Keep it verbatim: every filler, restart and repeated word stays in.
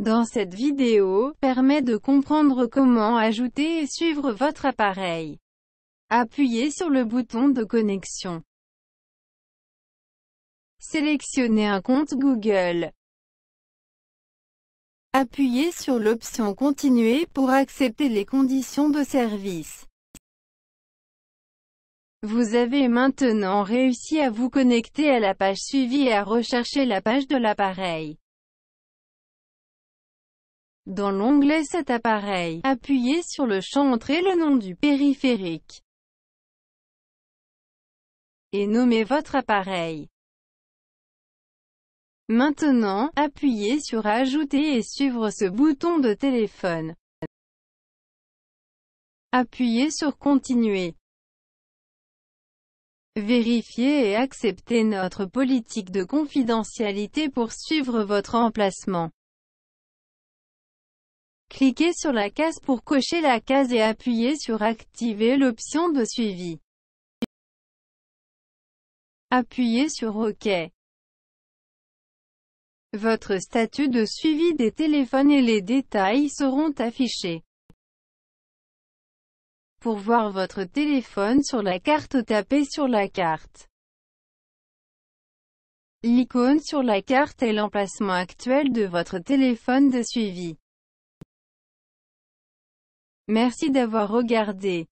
dans cette vidéo, permet de comprendre comment ajouter et suivre votre appareil. Appuyez sur le bouton de connexion. Sélectionnez un compte Google. Appuyez sur l'option Continuer pour accepter les conditions de service. Vous avez maintenant réussi à vous connecter à la page suivie et à rechercher la page de l'appareil. Dans l'onglet Cet appareil, appuyez sur le champ Entrez le nom du périphérique et nommez votre appareil. Maintenant, appuyez sur Ajouter et suivre ce bouton de téléphone. Appuyez sur Continuer. Vérifiez et acceptez notre politique de confidentialité pour suivre votre emplacement. Cliquez sur la case pour cocher la case et appuyez sur Activer l'option de suivi. Appuyez sur OK. Votre statut de suivi des téléphones et les détails seront affichés. Pour voir votre téléphone sur la carte, tapez sur la carte. L'icône sur la carte est l'emplacement actuel de votre téléphone de suivi. Merci d'avoir regardé.